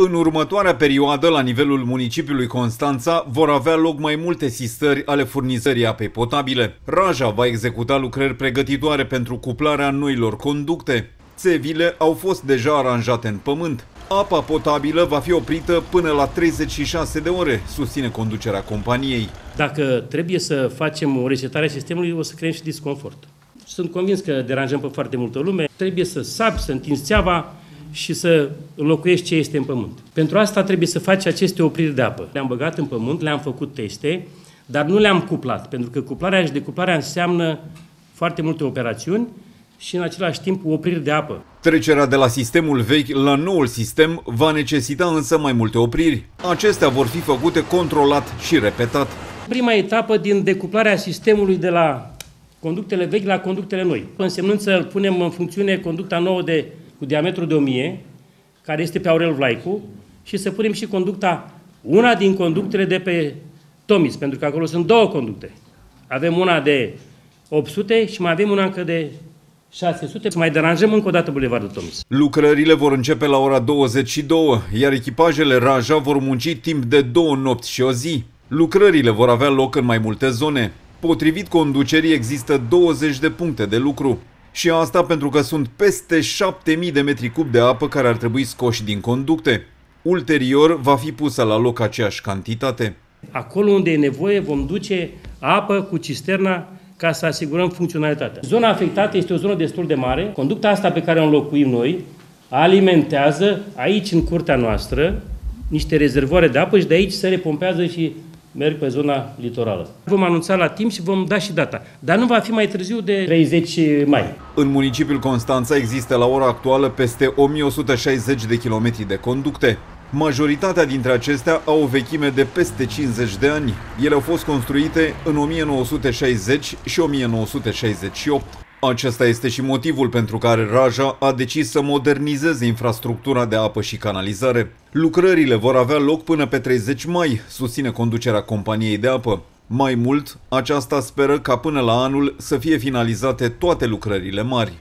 În următoarea perioadă, la nivelul municipiului Constanța, vor avea loc mai multe sistări ale furnizării apei potabile. Raja va executa lucrări pregătitoare pentru cuplarea noilor conducte. Țevile au fost deja aranjate în pământ. Apa potabilă va fi oprită până la 36 de ore, susține conducerea companiei. Dacă trebuie să facem o resetare a sistemului, o să creăm și disconfort. Sunt convins că deranjăm pe foarte multă lume. Trebuie să sapi, să întinzi țeava și să înlocuiești ce este în pământ. Pentru asta trebuie să faci aceste opriri de apă. Le-am băgat în pământ, le-am făcut teste, dar nu le-am cuplat, pentru că cuplarea și decuplarea înseamnă foarte multe operațiuni și în același timp opriri de apă. Trecerea de la sistemul vechi la noul sistem va necesita însă mai multe opriri. Acestea vor fi făcute controlat și repetat. Prima etapă din decuplarea sistemului de la conductele vechi la conductele noi, însemnând să punem în funcțiune conducta nouă cu diametru de 1000, care este pe Aurel Vlaicu, și să punem și una din conductele de pe Tomis, pentru că acolo sunt două conducte. Avem una de 800 și mai avem una încă de 600. Mai deranjăm încă o dată bulevardul Tomis. Lucrările vor începe la ora 22, iar echipajele Raja vor munci timp de 2 nopți și o zi. Lucrările vor avea loc în mai multe zone. Potrivit conducerii, există 20 de puncte de lucru. Și asta pentru că sunt peste 7.000 de metri cub de apă care ar trebui scoși din conducte. Ulterior va fi pusă la loc aceeași cantitate. Acolo unde e nevoie vom duce apă cu cisterna ca să asigurăm funcționalitatea. Zona afectată este o zonă destul de mare. Conducta asta pe care o înlocuim noi alimentează aici, în curtea noastră, niște rezervoare de apă și de aici se repompează și merg pe zona litorală. Vom anunța la timp și vom da și data, dar nu va fi mai târziu de 30 mai. În municipiul Constanța există la ora actuală peste 1160 de kilometri de conducte. Majoritatea dintre acestea au o vechime de peste 50 de ani. Ele au fost construite în 1960 și 1968. Acesta este și motivul pentru care Raja a decis să modernizeze infrastructura de apă și canalizare. Lucrările vor avea loc până pe 30 mai, susține conducerea companiei de apă. Mai mult, aceasta speră ca până la anul să fie finalizate toate lucrările mari.